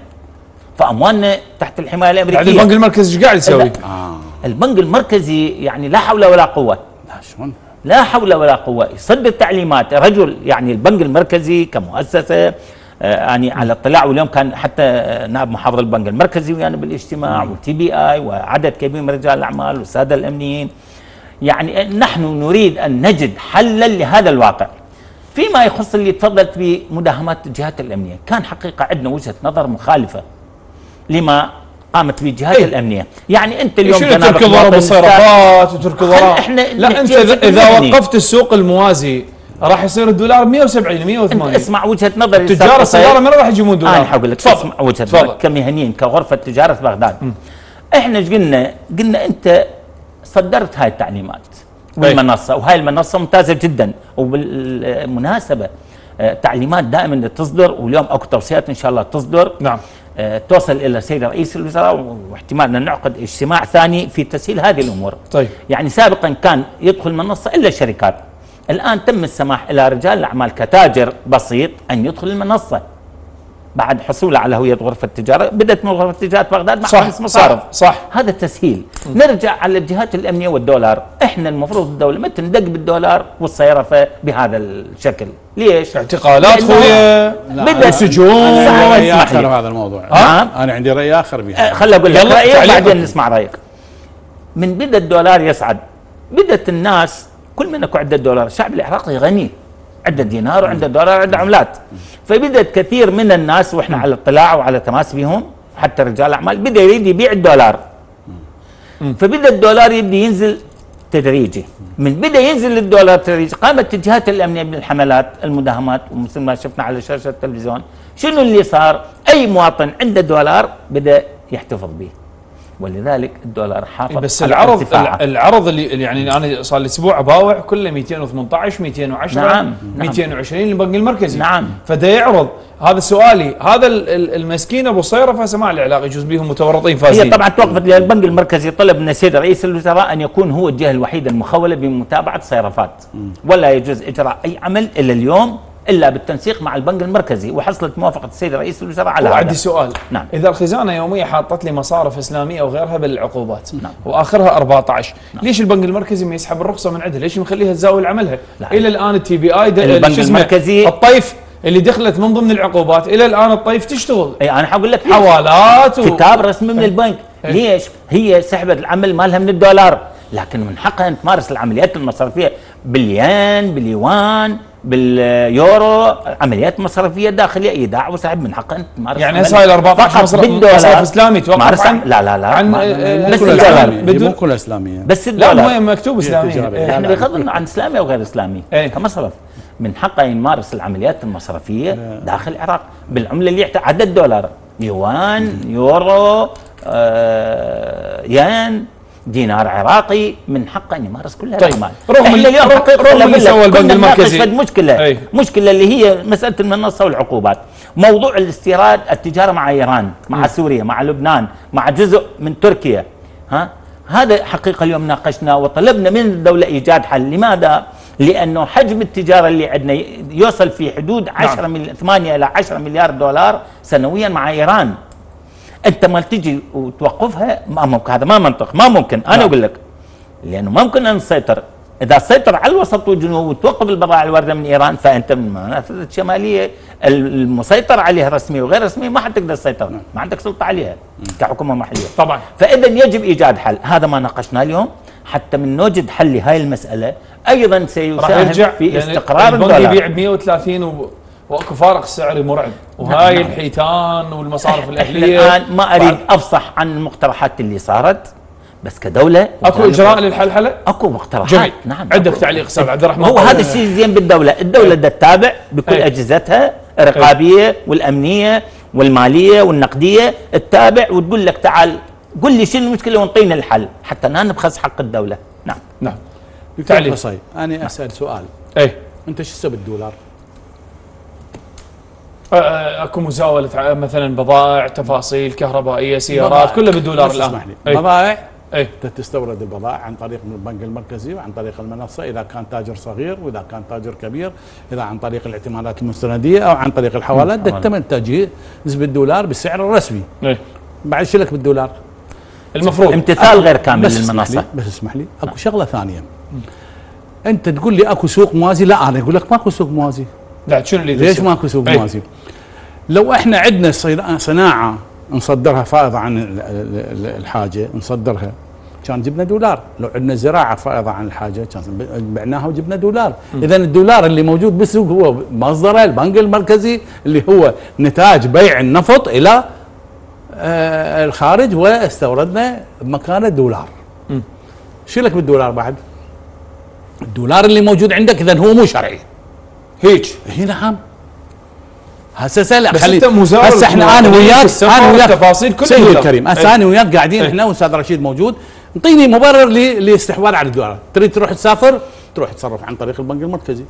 فاموالنا تحت الحمايه الامريكيه. يعني البنك المركزي ايش قاعد يسوي؟ آه. البنك المركزي يعني لا حول ولا قوه. لا شلون؟ لا حول ولا قوة، يصد التعليمات، رجل يعني البنك المركزي كمؤسسة يعني على اطلاع، واليوم كان حتى نائب محافظ البنك المركزي ويانا يعني بالاجتماع والتي بي اي وعدد كبير من رجال الاعمال والسادة الامنيين. يعني نحن نريد ان نجد حلا لهذا الواقع. فيما يخص اللي تفضلت بمداهمات الجهات الامنية، كان حقيقة عندنا وجهة نظر مخالفة لما قامت به الجهات إيه؟ الامنيه، يعني انت اليوم تركض وراء الصرافات وتركض وراء لا انت اذا وقفت السوق الموازي راح يصير الدولار مئة وسبعين مئة وثمانين. اسمع وجهه نظري، تجار السياره ما راح يجيبون دولار. انا اقول لك اسمع وجهه نظري كمهنيين كغرفه تجاره بغداد. م. احنا ايش قلنا؟ قلنا انت صدرت هاي التعليمات والمنصه، وهاي المنصه ممتازه جدا، وبالمناسبه تعليمات دائما تصدر، واليوم اكو توصيات ان شاء الله تصدر. نعم. توصل الى السيد رئيس الوزراء، واحتمال ان نعقد اجتماع ثاني في تسهيل هذه الامور. طيب. يعني سابقا كان يدخل المنصه الا الشركات، الان تم السماح الى رجال الاعمال كتاجر بسيط ان يدخل المنصه بعد حصوله على هويه غرفه التجاره، بدات من غرفه تجاره بغداد مع خمس مصارف. صح. صح. هذا التسهيل. م. نرجع على الجهات الامنيه والدولار، احنا المفروض الدوله ما تندق بالدولار والصيرفه بهذا الشكل. ليش؟ اعتقالات خويا وسجون. انا رايي اخر بهذا الموضوع. أه؟ انا عندي راي اخر بهذا. خليني اقول لك رايي وبعدين نسمع رايك. من بدا الدولار يصعد بدات الناس كل من اكو عنده دولار، الشعب العراقي غني عنده دينار وعنده دولار وعنده عملات. فبدأت كثير من الناس واحنا على اطلاع وعلى تماس بهم حتى رجال اعمال بدا يريد يبيع الدولار. فبدا الدولار يبدا ينزل تدريجي، من بدا ينزل الدولار تدريجي قامت الجهات الامنيه بالحملات المداهمات، ومثل ما شفنا على شاشه التلفزيون شنو اللي صار؟ اي مواطن عنده دولار بدا يحتفظ به، ولذلك الدولار حافظ بس على العرض ارتفاعه. العرض اللي يعني انا صار لي اسبوع اباوع كله مئتين وثمانية عشر مئتين وعشرة نعم مئتين وعشرين للبنك المركزي نعم. فدا يعرض، هذا سؤالي، هذا المسكين ابو صيرفه سماع العلاقه يجوز بهم متورطين فاسدين. هي طبعا توقفت لان البنك المركزي طلب من السيد رئيس الوزراء ان يكون هو الجهه الوحيده المخوله بمتابعه صيرفات، ولا يجوز اجراء اي عمل الا اليوم الا بالتنسيق مع البنك المركزي، وحصلت موافقه السيد رئيس الوزراء على هذا. وعندي سؤال، نعم، اذا الخزانه يوميا حاطت لي مصارف اسلاميه وغيرها بالعقوبات، نعم، واخرها أربعة عشر، نعم، ليش البنك المركزي ما يسحب الرخصه من عندها؟ ليش مخليها تزاول عملها؟ نعم. الى الان التي بي اي البنك المركزي الطيف اللي دخلت من ضمن العقوبات، الى الان الطيف تشتغل. اي انا حقول لك حوالات و... كتاب رسمي من البنك. ليش؟ هي سحبت العمل مالها من الدولار، لكن من حقها ان تمارس العمليات المصرفيه بالين باليوان باليورو، عمليات مصرفيه داخليه ايداع وسحب، من حقها تمارس يعني هسه هاي ال أربعة عشر مصرف اسلامي توقف عن لا لا لا عن بس الدولار، مو كلها اسلاميه بس الدولار، لا مو مكتوب اسلامي، احنا بغض النظر عن اسلامي او غير اسلامي كمصرف من حقه يمارس العمليات المصرفيه داخل العراق بالعمله اللي يحتاجها، عدد دولار، يوان، يورو، آه، ين، دينار عراقي، من حقه ان يمارس كل هذا الاعمال. طيب رغم اللي رغم اللي سوى البنك المركزي مشكله أي. مشكله اللي هي مساله المنصه والعقوبات، موضوع الاستيراد، التجاره مع ايران، مع م. سوريا، مع لبنان، مع جزء من تركيا، ها هذا حقيقه اليوم ناقشنا وطلبنا من الدوله ايجاد حل. لماذا؟ لانه حجم التجاره اللي عندنا يوصل في حدود عشرة نعم. مل... ثمانية الى عشرة مليار دولار سنويا مع ايران، انت ما تجي وتوقفها ما ممكن، هذا ما منطق، ما ممكن. انا اقول لك لانه ما ممكن ان نسيطر، اذا سيطر على الوسط والجنوب وتوقف البضائع الوارده من ايران فانت من المنافذه الشماليه المسيطر عليها رسمي وغير رسمي ما حد تقدر تسيطر، ما عندك سلطه عليها كحكومه محليه طبعا. فاذا يجب ايجاد حل، هذا ما ناقشناه اليوم، حتى من نوجد حل لهذه المساله ايضا سيساهم في استقرار الدولار. البنك يبيع ب مئة وثلاثين و... واكو فارق سعري مرعب، وهاي نعم. الحيتان والمصارف الاهليه. الان ما اريد افصح عن المقترحات اللي صارت، بس كدوله اكو اجراء للحلحله، اكو مقترحات جميل. نعم عندك تعليق استاذ عبد الرحمن؟ هو هذا الشيء زين بالدوله، الدوله بدها تتابع بكل ايه. اجهزتها الرقابيه ايه. والامنيه والماليه والنقديه، تتابع وتقول لك تعال قل لي شنو المشكله ونعطينا الحل حتى لا نبخس حق الدوله. نعم نعم تعليق قصي، انا اسال سؤال، اي انت شو سبب الدولار؟ اكو مزاوله مثلا بضائع، تفاصيل كهربائيه، سيارات، كلها بالدولار الان. اسمح لي، بضائع اي تستورد البضائع عن طريق البنك المركزي وعن طريق المنصه اذا كان تاجر صغير، واذا كان تاجر كبير، اذا عن طريق الاعتمادات المستنديه او عن طريق الحوالات، تمن تجي نسبه الدولار بالسعر الرسمي. اي بعد شو لك بالدولار؟ المفروض امتثال غير كامل للمنصه. بس اسمح لي، اكو شغله ثانيه، انت تقول لي اكو سوق موازي، لا انا اقول لك ماكو سوق موازي. لا شنو اللي ليش ماكو سوق موازي؟ لو احنا عندنا صناعه نصدرها فائضه عن الحاجه نصدرها كان جبنا دولار، لو عندنا زراعه فائضه عن الحاجه كان بعناها وجبنا دولار، اذا الدولار اللي موجود بالسوق هو مصدره البنك المركزي اللي هو نتاج بيع النفط الى آه الخارج، واستوردنا مكان الدولار. شو لك بالدولار بعد؟ الدولار اللي موجود عندك اذا هو مو شرعي. هيك هي نعم هسه سلك خليك هسه احنا انا وياك انا وياك تفاصيل كل سيدي الكريم هسه انا وياك قاعدين احنا واستاذ رشيد موجود، انطيني مبرر للاستحواذ على الدولار. تريد تروح تسافر تروح تتصرف عن طريق البنك المركزي،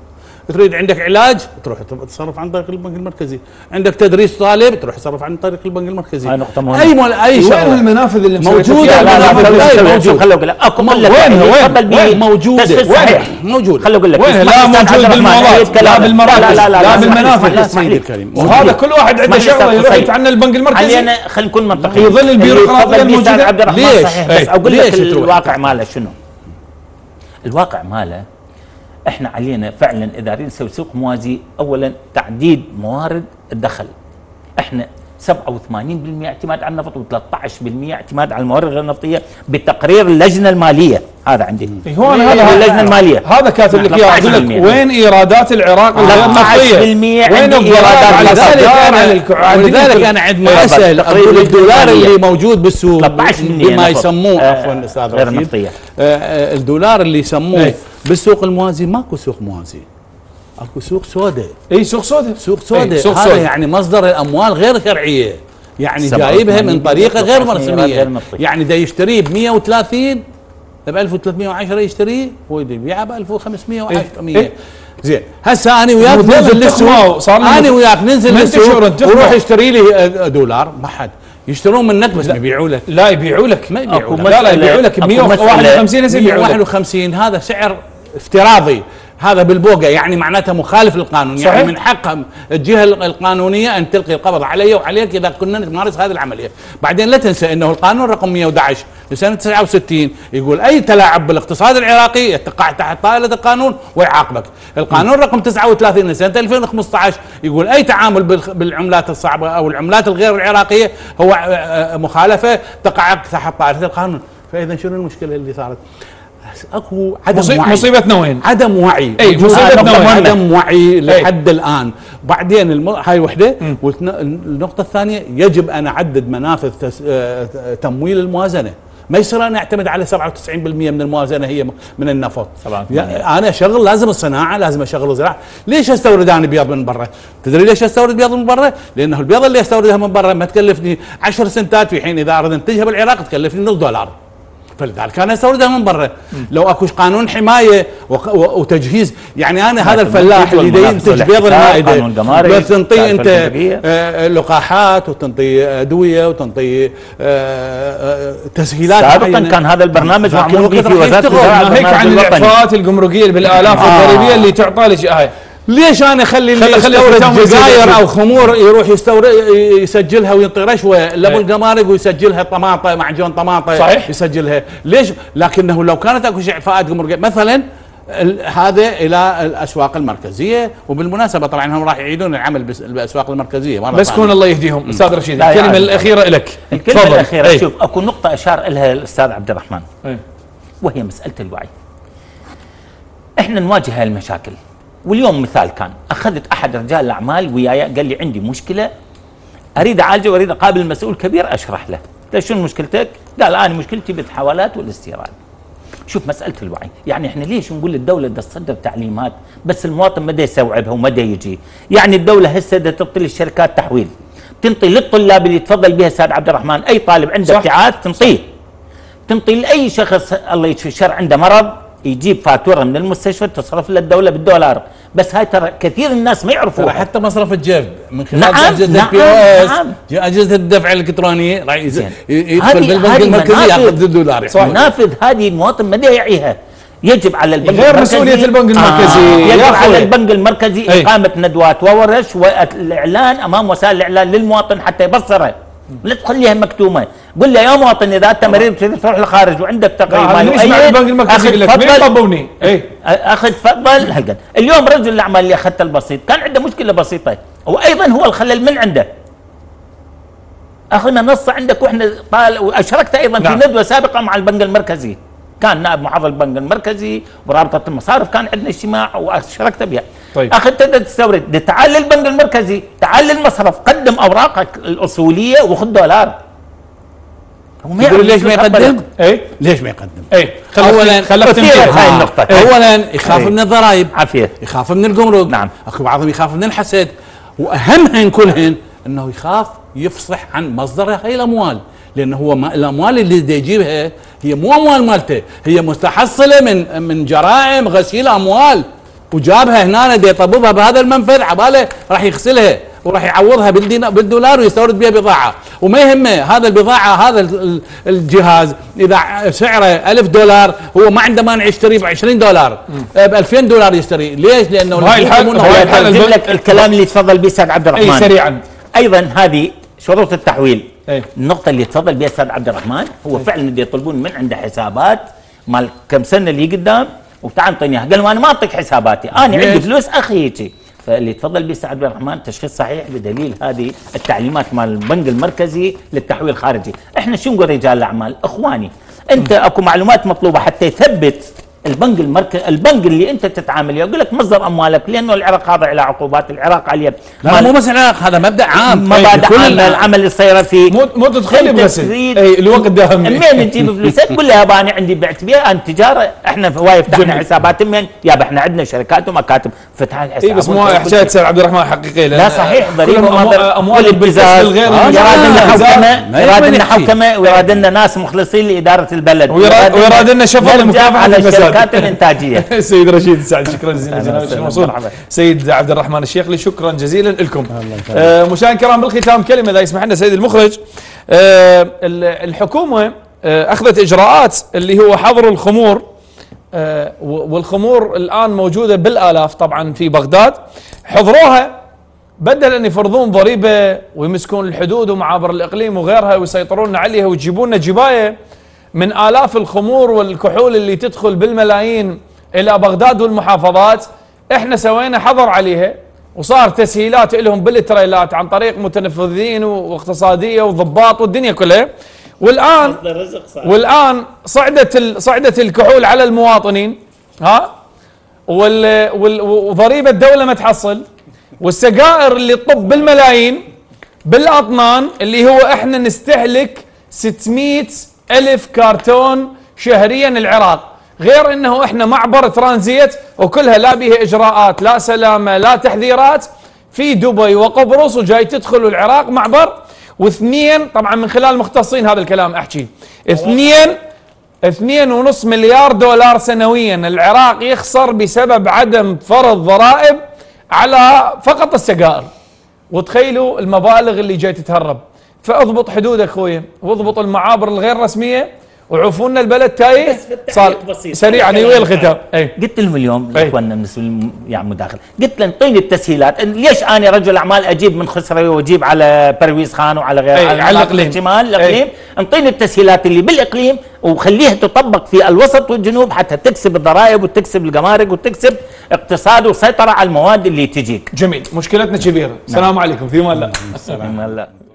تريد عندك علاج تروح تتصرف عن طريق البنك المركزي، عندك تدريس طالب تروح تتصرف عن طريق البنك المركزي. هاي نقطة مهمة. أي مول أي شغلة. وين المنافذ اللي موجودة؟ المنافذ موجودة. خليني أقول لك أكو وينها؟ وين موجودة؟ وين موجودة؟ خليني أقول لك لا موجود بالمواضيع لا بالمراكز لا بالمنافذ. سيدي الكريم وهذا كل واحد عنده شغلة يروح يتعنى البنك المركزي. خلينا خلينا نكون منطقيين. ويظل البيروقراطية الموجودة. ليش؟ بس أقول لك الواقع ماله شنو؟ الواقع ماله احنا علينا فعلا اذا نريد نسوي سوق موازي، اولا تعديد موارد الدخل، احنا سبعة وثمانين بالمئة اعتماد على النفط و ثلاثة عشر بالمئة اعتماد على الموارد غير النفطيه بتقرير اللجنه الماليه، هذا عندي. هو أنا هذا اللجنه الماليه هذا كاتب لك اياه، اقول لك وين ايرادات العراق الغير نفطيه؟ وين ايرادات؟ ولذلك انا عندي اسال اقول الدولار اللي موجود بالسوق بما يسموه عفوا استاذ غير نفطيه، الدولار اللي يسموه بالسوق الموازي، ماكو سوق موازي، اكو سوق سوداء. اي سوق سوداء، سوق سوداء هذا يعني مصدر الاموال غير شرعيه، يعني جايبها من طريقه غير مرسوميه، يعني دا يشتريه ب مئة وثلاثين ب ألف وثلاثمئة وعشرة يشتريه هو يبيعه ب ألف وخمسمئة وعشرة. إيه؟ زين هسه انا وياك ننزل للسوق، انا وياك ننزل للسوق وروح اشتري لي دولار، ما حد يشترون منك بس يبيعوا لك. لا يبيعوا لك، ما يبيعوا لك، لا لا يبيعوا لك ب مئة وواحد وخمسين هسه يبيعوا مئة وواحد وخمسين، هذا سعر افتراضي، هذا بالبوقه يعني معناتها مخالف للقانون، يعني من حق الجهه القانونيه ان تلقي القبض علي وعليك اذا كنا نمارس هذه العمليه. بعدين لا تنسى انه القانون رقم مئة وأحد عشر لسنه تسعة وستين يقول اي تلاعب بالاقتصاد العراقي يقع تحت طائله القانون ويعاقبك. القانون رقم تسعة وثلاثين لسنه ألفين وخمسة عشر يقول اي تعامل بالعملات الصعبه او العملات الغير العراقيه هو مخالفه تقع تحت طائله القانون. فاذا شنو المشكله اللي صارت؟ اكو عدم وعي. مصيبتنا وين؟ عدم وعي. اي مصيبتنا وين؟ عدم وعي لحد الان. بعدين الم... هاي وحده، والنقطه الثانيه يجب ان اعدد منافذ تس... تمويل الموازنه، ما يصير انا اعتمد على سبعة وتسعين بالمئة من الموازنه هي من النفط. يعني انا اشغل، لازم الصناعه، لازم اشغل الزراعه. ليش استورد انا بيض من برا؟ تدري ليش استورد بيض من برا؟ لانه البيض اللي استوردها من برا ما تكلفني عشر سنتات، في حين اذا اريد انتجها بالعراق تكلفني نص دولار. فلذلك انا استوردها من برا. لو اكو قانون حمايه وتجهيز، يعني انا هذا الفلاح اللي ينتج بيض المائده بس تنطي انت لقاحات وتنطي ادويه وتنطي تسهيلات. سابقا كان هذا البرنامج معمول في وزاره الزراعه، هيك عن الاعفاءات الجمركيه بالالاف الضريبيه اللي تعطى لك. هاي ليش انا اخلي اللي يستورد دقاير او خمور يروح يستورد يسجلها وينطي رشوه لابو القمارق ويسجلها طماطه معجون طماطه؟ صحيح يسجلها. ليش؟ لكنه لو كانت اكو اعفاءات جمركيه مثلا هذا الى الاسواق المركزيه، وبالمناسبه طبعا هم راح يعيدون العمل بالاسواق المركزيه بس كون الله يهديهم. استاذ رشيد الكلمه الاخيره لك. الكلمه فضل. الاخيره ايه؟ شوف اكو نقطه اشار لها الاستاذ عبد الرحمن ايه؟ وهي مساله الوعي. احنا نواجه هالمشاكل، واليوم مثال كان اخذت احد رجال الاعمال وياي قال لي عندي مشكله اريد اعالجه واريد اقابل مسؤول كبير اشرح له. قلت له شنو مشكلتك؟ قال انا مشكلتي بالتحوالات والاستيراد. شوف مساله الوعي، يعني احنا ليش نقول الدوله دا تصدر تعليمات بس المواطن ما دا يستوعبها وما دا يجي؟ يعني الدوله هسه دا تعطي للشركات تحويل، تنطي للطلاب اللي تفضل بها استاذ عبد الرحمن، اي طالب عنده ابتعاث تنطيه، تنطي لاي شخص الله يشفي الشر عنده مرض يجيب فاتوره من المستشفى تصرف له الدوله بالدولار. بس هاي ترى كثير الناس ما يعرفوها، حتى مصرف الجيب من خلال نعم اجهزه نعم البي او اس نعم اجهزه الدفع الالكترونيه يدخل بالبنك المركزي ياخذ الدولار. يعني منافذ هذه المواطن ما يعيها. يجب على البنك غير المركزي، مسؤوليه البنك المركزي، آه يجب على البنك المركزي ايه؟ اقامه ندوات وورش والاعلان امام وسائل الاعلام للمواطن حتى يبصره، لا تخليها مكتومه. قل له يا مواطن اذا انت مريض تروح للخارج وعندك تقرير مالي مؤيد البنك المركزي يقول لك مين طبوني؟ اي اخذ تفضل هالقد. اليوم رجل الاعمال اللي اخذته البسيط كان عنده مشكله بسيطه، وايضا هو الخلل من عنده. اخذنا نص عندك واحنا طال واشركت ايضا نعم. في ندوه سابقه مع البنك المركزي، كان نائب محافظ البنك المركزي ورابطه المصارف كان عندنا اجتماع واشركت بها. طيب اخذت تستورد، تعال للبنك المركزي، تعال للمصرف، قدم اوراقك الاصوليه وخذ دولار. تقول ليش ما يقدم؟ اي ليش ما يقدم؟ اي اولا خلفت هاي النقطه. اولا يخاف من الضرائب، عافيه يخاف من الجمرك، نعم اكو بعضهم يخاف من الحسد، واهمهن كلهن انه يخاف يفصح عن مصدر هاي الاموال، لانه هو الاموال اللي دا يجيبها هي مو اموال مالته، هي مستحصله من من جرائم غسيل اموال، وجابها هنا دا يطببها بهذا المنفذ عباله راح يغسلها وراح يعوضها بالدولار ويستورد بها بضاعه، وما يهمه هذا البضاعه هذا الجهاز اذا سعره ألف دولار هو ما عنده مانع يشتريه ب عشرين دولار ب ألفين دولار يشتريه، ليش؟ لانه هاي الحل هاي الحل لك الكلام اللي تفضل به استاذ عبد الرحمن. اي سريعا ايضا هذه شروط التحويل، أي. النقطه اللي تفضل بها استاذ عبد الرحمن هو أي. فعلا اللي يطلبون من عنده حسابات مال كم سنه اللي قدام وتعال اعطيني اياها، قال انا ما اعطيك حساباتي، انا عندي فلوس اخي هيجي. فاللي تفضل به استاذ عبد الرحمن تشخيص صحيح بدليل هذه التعليمات مال البنك المركزي للتحويل الخارجي. احنا شو نقول رجال الاعمال؟ اخواني انت اكو معلومات مطلوبه حتى يثبت البنك المركزي البنك اللي انت تتعامل وياه، يقول لك مصدر اموالك، لانه العراق هذا على عقوبات، العراق عليه لا مو بس العراق، هذا مبدا عام مبادئ عامه العمل اللي صايره فيه، مو مو تتخيل بس اي الوقت ده منين تجيب فلوسك؟ تقول له يابا انا عندي بعت بيها انا تجاره، احنا واي فتحنا حسابات من يابا احنا عندنا شركات ومكاتب فتح الحساب. اي بس مو حكايه سيد عبد الرحمن حقيقي، لا صحيح ضريبه اموال البزاز، يراد لنا حوكمه، يراد لنا حوكمه ويراد لنا ناس مخلصين لاداره البلد، ويراد لنا شفقه لمكافحه الفساد الانتاجيه. سيد رشيد السعيدي شكرا جزيلا، سيد عبد الرحمن الشيخلي شكرا جزيلا لكم. آه مشاهدينا الكرام، بالختام كلمه اذا يسمح لنا سيد المخرج. آه الحكومه آه اخذت اجراءات اللي هو حظر الخمور، آه والخمور الان موجوده بالالاف طبعا في بغداد، حظروها بدل ان يفرضون ضريبه ويمسكون الحدود ومعابر الاقليم وغيرها ويسيطرون عليها ويجيبون لنا جبايه من آلاف الخمور والكحول اللي تدخل بالملايين إلى بغداد والمحافظات، احنا سوينا حظر عليها وصار تسهيلات لهم بالتريلات عن طريق متنفذين واقتصادية وضباط والدنيا كلها، والآن والآن صعدت صعدت الكحول على المواطنين، ها وضريبة الدولة ما تحصل، والسجائر اللي تطب بالملايين بالأطنان اللي هو احنا نستهلك ستمئة ألف كرتون شهريا العراق، غير انه احنا معبر ترانزيت وكلها لا بيها اجراءات لا سلامه لا تحذيرات، في دبي وقبرص وجاي تدخل العراق معبر. واثنين طبعا من خلال مختصين هذا الكلام احكي، اثنين اثنين ونص مليار دولار سنويا العراق يخسر بسبب عدم فرض ضرائب على فقط السجائر، وتخيلوا المبالغ اللي جاي تتهرب. فاضبط حدودك اخويا، واضبط المعابر الغير رسميه، وعوفونا البلد تايه. صار سريعا ويا الختام، قلت لهم اليوم اخواننا من يعني مداخله، قلت لهم اعطيني التسهيلات، ليش انا رجل اعمال اجيب من خسروي واجيب على برويز خان وعلى غيره على, على الاقليم الشمال الاقليم، اعطيني التسهيلات اللي بالاقليم وخليها تطبق في الوسط والجنوب حتى تكسب الضرائب وتكسب الجمارك وتكسب اقتصاد وسيطره على المواد اللي تجيك. جميل، مشكلتنا كبيره. السلام عليكم، في امان الله.